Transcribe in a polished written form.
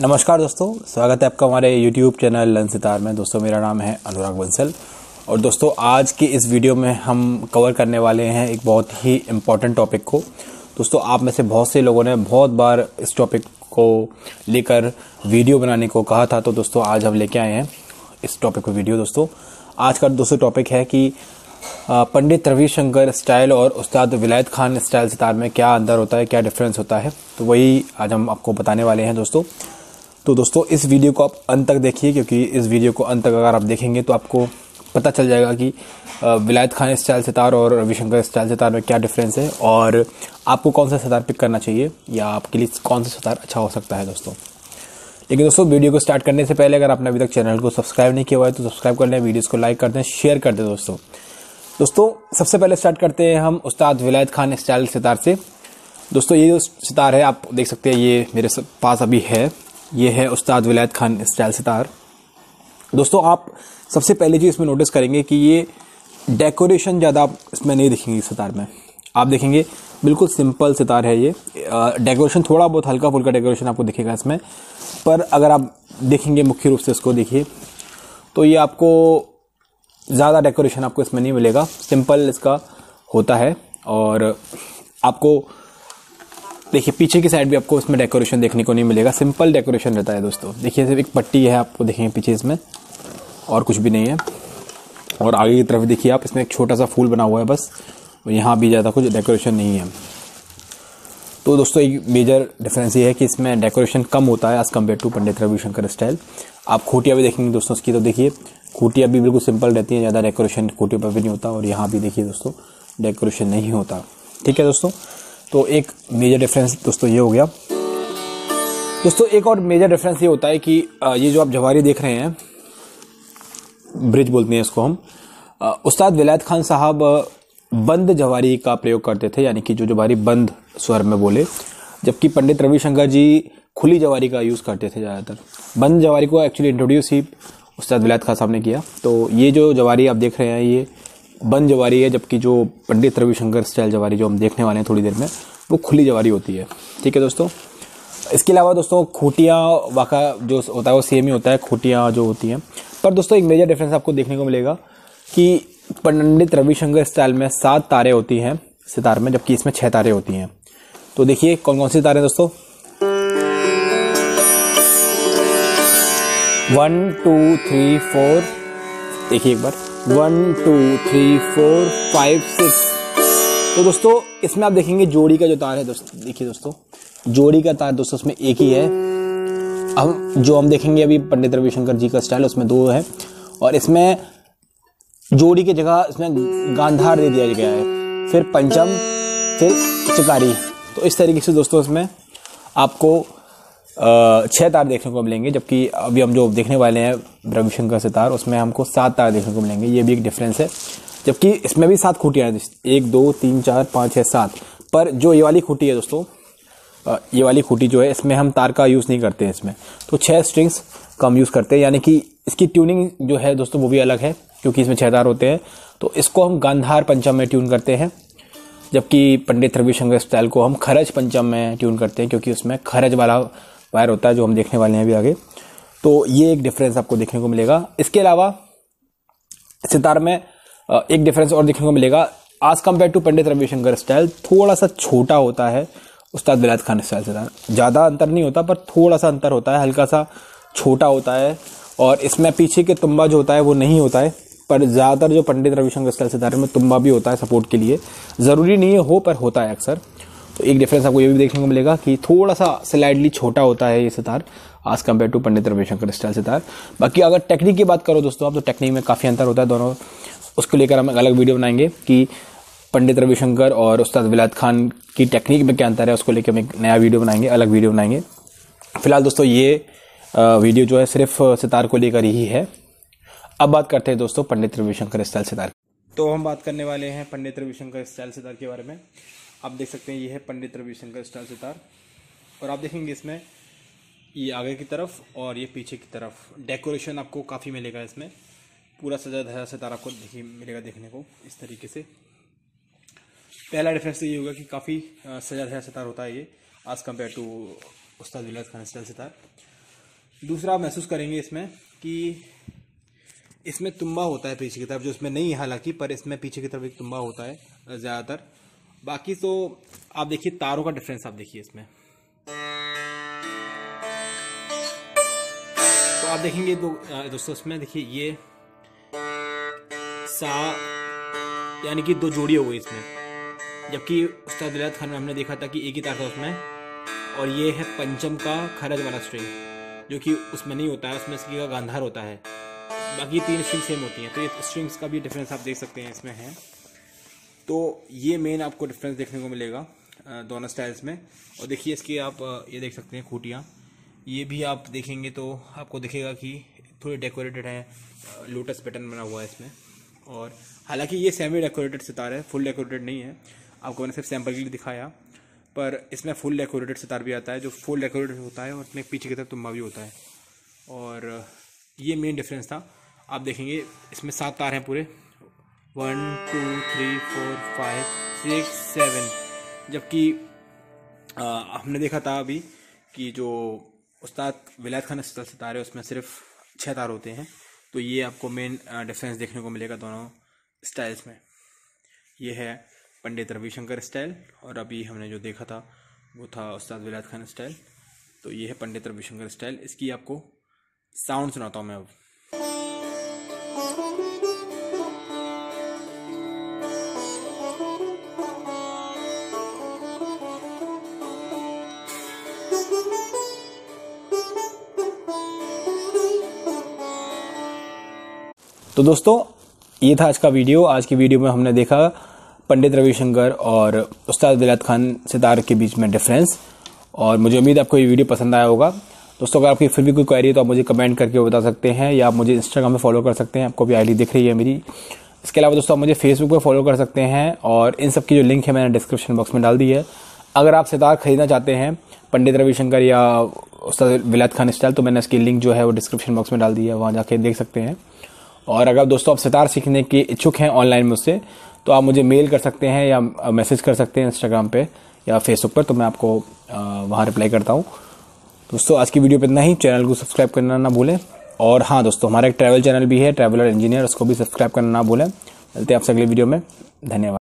नमस्कार दोस्तों, स्वागत है आपका हमारे YouTube चैनल लर्न सितार में। दोस्तों मेरा नाम है अनुराग बंसल और दोस्तों आज के इस वीडियो में हम कवर करने वाले हैं एक बहुत ही इम्पॉर्टेंट टॉपिक को। दोस्तों आप में से बहुत से लोगों ने बहुत बार इस टॉपिक को लेकर वीडियो बनाने को कहा था, तो दोस्तों आज हम लेके आए हैं इस टॉपिक पर वीडियो। दोस्तों आज का दोस्तों टॉपिक है कि पंडित रवि शंकर स्टाइल और उस्ताद विलायत खान स्टाइल सितार में क्या अंतर होता है, क्या डिफरेंस होता है, तो वही आज हम आपको बताने वाले हैं दोस्तों। तो दोस्तों इस वीडियो को आप अंत तक देखिए, क्योंकि इस वीडियो को अंत तक अगर आप देखेंगे तो आपको पता चल जाएगा कि विलायत खान स्टाइल सितार और रविशंकर स्टाइल सितार में क्या डिफरेंस है और आपको कौन सा सितार पिक करना चाहिए या आपके लिए कौन सा सितार अच्छा हो सकता है दोस्तों। लेकिन दोस्तों वीडियो को स्टार्ट करने से पहले अगर आपने अभी तक चैनल को सब्सक्राइब नहीं किया हुआ है तो सब्सक्राइब कर लें, वीडियोज़ को लाइक कर दें, शेयर कर दें। दोस्तों सबसे पहले स्टार्ट करते हैं हम उस्ताद विलायत खान स्टाइल सितार से। दोस्तों ये जो सितार है आप देख सकते हैं, ये मेरे पास अभी है, ये है उस्ताद विलायत खान स्टाइल सितार। दोस्तों आप सबसे पहले जो इसमें नोटिस करेंगे कि ये डेकोरेशन ज़्यादा आप इसमें नहीं देखेंगे, इस सितार में आप देखेंगे बिल्कुल सिंपल सितार है ये। डेकोरेशन थोड़ा बहुत हल्का फुल्का डेकोरेशन आपको दिखेगा इसमें, पर अगर आप देखेंगे मुख्य रूप से इसको देखिए तो ये आपको ज़्यादा डेकोरेशन आपको इसमें नहीं मिलेगा, सिंपल इसका होता है। और आपको देखिए पीछे की साइड भी आपको इसमें डेकोरेशन देखने को नहीं मिलेगा, सिंपल डेकोरेशन रहता है दोस्तों। देखिए सिर्फ एक पट्टी है, आपको देखेंगे पीछे इसमें और कुछ भी नहीं है। और आगे की तरफ देखिए आप, इसमें एक छोटा सा फूल बना हुआ है बस, और यहाँ भी ज़्यादा कुछ डेकोरेशन नहीं है। तो दोस्तों एक मेजर डिफरेंस ये है कि इसमें डेकोरेशन कम होता है as compare to Pandit Ravi Shankar style. आप खूटियाँ भी देखेंगे दोस्तों उसकी, तो देखिए खूटियाँ भी बिल्कुल सिंपल रहती हैं, ज़्यादा डेकोरेशन खूटियों पर भी नहीं होता और यहाँ भी देखिए दोस्तों डेकोरेशन नहीं होता। ठीक है दोस्तों, तो एक मेजर डिफरेंस दोस्तों ये हो गया। दोस्तों एक और मेजर डिफरेंस ये होता है कि ये जो आप जवारी देख रहे हैं, ब्रिज बोलते हैं इसको हम, उस्ताद विलायत खान साहब बंद जवारी का प्रयोग करते थे, यानी कि जो जवारी बंद स्वर में बोले, जबकि पंडित रविशंकर जी खुली जवारी का यूज़ करते थे ज़्यादातर। बंद जवारी को एक्चुअली इंट्रोड्यूस ही उस्ताद विलायत खान साहब ने किया। तो ये जो जवारी आप देख रहे हैं ये बंद जवारी है, जबकि जो पंडित रविशंकर स्टाइल जवारी जो हम देखने वाले हैं थोड़ी देर में, वो खुली जवारी होती है। ठीक है दोस्तों, इसके अलावा दोस्तों खूटियाँ वाका जो होता है वो सेम ही होता है, खूटियाँ जो होती हैं। पर दोस्तों एक मेजर डिफरेंस आपको देखने को मिलेगा कि पंडित रविशंकर स्टाइल में 7 तारे होती हैं सितार में, जबकि इसमें 6 तारे होती हैं। तो देखिए कौन कौन सी तारे हैं दोस्तों, 1 2 3 4, देखिए एक बार 1 2 3 4 5 6। तो दोस्तों इसमें आप देखेंगे जोड़ी का जो तार है दोस्तों, देखिए दोस्तों जोड़ी का तार दोस्तों उसमें एक ही है। अब जो हम देखेंगे अभी पंडित रविशंकर जी का स्टाइल उसमें 2 है, और इसमें जोड़ी की जगह इसमें गांधार दे दिया गया है, फिर पंचम, फिर चिकारी। तो इस तरीके से दोस्तों इसमें आपको 6 तार देखने को मिलेंगे, जबकि अभी हम जो देखने वाले हैं रविशंकर सितार उसमें हमको 7 तार देखने को मिलेंगे। ये भी एक डिफरेंस है, जबकि इसमें भी 7 खूटियाँ हैं, 1 2 3 4 5 6 7, पर जो ये वाली खूटी है दोस्तों, ये वाली खूटी जो है इसमें हम तार का यूज़ नहीं करते हैं इसमें, तो 6 स्ट्रिंग्स कम यूज़ करते हैं, यानी कि इसकी ट्यूनिंग जो है दोस्तों वो भी अलग है, क्योंकि इसमें 6 तार होते हैं। तो इसको हम गांधार पंचम में ट्यून करते हैं, जबकि पंडित रविशंकर स्टाइल को हम खरज पंचम में ट्यून करते हैं, क्योंकि उसमें खरज वाला वायर होता है जो हम देखने वाले हैं अभी आगे। तो ये एक डिफरेंस आपको देखने को मिलेगा। इसके अलावा सितार में एक डिफरेंस और देखने को मिलेगा, आज compare to Pandit Ravishankar style थोड़ा सा छोटा होता है उस्ताद विलायत खान स्टाइल सितार। ज़्यादा अंतर नहीं होता पर थोड़ा सा अंतर होता है, हल्का सा छोटा होता है, और इसमें पीछे के तुम्बा जो होता है वो नहीं होता है। पर ज़्यादातर जो पंडित रविशंकर स्टाइल सितार में तुम्बा भी होता है सपोर्ट के लिए, ज़रूरी नहीं हो पर होता है अक्सर। तो एक डिफरेंस आपको ये भी देखने को मिलेगा कि थोड़ा सा स्लाइडली छोटा होता है ये sitar as compare to Pandit Ravishankar style sitar. बाकी अगर टेक्निक की बात करो दोस्तों आप, तो टेक्निक में काफ़ी अंतर होता है दोनों, उसको लेकर हम अलग वीडियो बनाएंगे कि पंडित रविशंकर और उस्ताद विलायत खान की टेक्निक में क्या अंतर है, उसको लेकर हम एक नया वीडियो बनाएंगे, अलग वीडियो बनाएंगे। फिलहाल दोस्तों ये वीडियो जो है सिर्फ सितार को लेकर ही है। अब बात करते हैं दोस्तों पंडित रविशंकर स्टाइल सितार। तो हम बात करने वाले हैं पंडित रविशंकर स्टाइल सितार के बारे में। आप देख सकते हैं ये है पंडित रविशंकर स्टाइल सितार, और आप देखेंगे इसमें ये आगे की तरफ और ये पीछे की तरफ डेकोरेशन आपको काफ़ी मिलेगा, इसमें पूरा सजा धजा सितार आपको मिलेगा देखने को इस तरीके से। पहला डिफरेंस तो ये होगा कि काफ़ी सजा धजा सितार होता है ये एज़ कम्पेयर टू उस्ताद विलायत खान स्टाइल सितार। दूसरा महसूस करेंगे इसमें कि इसमें तुम्बा होता है पीछे की तरफ, जो इसमें नहीं है हालांकि, पर इसमें पीछे की तरफ एक तुम्बा होता है ज़्यादातर। बाकी तो आप देखिए तारों का डिफरेंस आप देखिए इसमें, तो आप देखेंगे दोस्तों इसमें देखिए ये सा यानी कि दो जोड़ी हो गई इसमें, जबकि उस्ताद विलायत खान में हमने देखा था कि एक ही तार था उसमें। और ये है पंचम का खरज वाला स्ट्रिंग जो कि उसमें नहीं होता है, उसमें इसकी गांधार होता है। बाकी तीन स्ट्रिंग सेम होती हैं, तो ये स्ट्रिंग्स का भी डिफरेंस आप देख सकते हैं इसमें है। तो ये मेन आपको डिफरेंस देखने को मिलेगा दोनों स्टाइल्स में। और देखिए इसकी आप ये देख सकते हैं खूटियाँ, ये भी आप देखेंगे तो आपको दिखेगा कि थोड़ी डेकोरेटेड है, लोटस पैटर्न बना हुआ है इसमें। और हालांकि ये सेमी डेकोरेटेड सितार है, फुल डेकोरेटेड नहीं है, आपको मैंने सिर्फ सैम्पल के लिए दिखाया। पर इसमें फुल डेकोरेटेड सितार भी आता है जो फुल डेकोरेटेड होता है, और इसमें पीछे की तरफ तुम्बा भी होता है। और ये मेन डिफरेंस था। आप देखेंगे इसमें 7 तार हैं पूरे, 1 2 3 4 5 6 7, जबकि हमने देखा था अभी कि जो उस्ताद विलायत खान सितार है उसमें सिर्फ 6 तार होते हैं। तो ये आपको मेन डिफरेंस देखने को मिलेगा दोनों स्टाइल्स में। ये है पंडित रविशंकर स्टाइल, और अभी हमने जो देखा था वो था उस्ताद विलायत खान स्टाइल। तो ये है पंडित रविशंकर स्टाइल। इसकी आपको साउंड सुनाता हूँ मैं अब। तो दोस्तों ये था आज का वीडियो। आज की वीडियो में हमने देखा पंडित रविशंकर और उस्ताद विलायत खान सितार के बीच में डिफरेंस, और मुझे उम्मीद आपको ये वीडियो पसंद आया होगा। दोस्तों अगर आपकी फिर भी कोई क्वेरी है तो आप मुझे कमेंट करके बता सकते हैं, या आप मुझे इंस्टाग्राम पे फॉलो कर सकते हैं, आपको भी आईडी दिख रही है मेरी। इसके अलावा दोस्तों आप मुझे फेसबुक पर फॉलो कर सकते हैं, और इन सब की जो लिंक है मैंने डिस्क्रिप्शन बॉक्स में डाल दी है। अगर आप सितार खरीदना चाहते हैं पंडित रविशंकर या उस्ताद विलायत खान स्टाइल, तो मैंने उसकी लिंक जो है वो डिस्क्रिप्शन बॉक्स में डाल दी है, वहाँ जाके देख सकते हैं। और अगर दोस्तों आप सितार सीखने के इच्छुक हैं ऑनलाइन मुझसे, तो आप मुझे मेल कर सकते हैं या मैसेज कर सकते हैं इंस्टाग्राम पे या फेसबुक पर, तो मैं आपको वहाँ रिप्लाई करता हूँ। दोस्तों आज की वीडियो पे इतना ही। चैनल को सब्सक्राइब करना ना भूलें, और हाँ दोस्तों हमारा एक ट्रैवल चैनल भी है, ट्रैवलर इंजीनियर, उसको भी सब्सक्राइब करना ना भूलें। मिलते हैं आपसे अगली वीडियो में। धन्यवाद।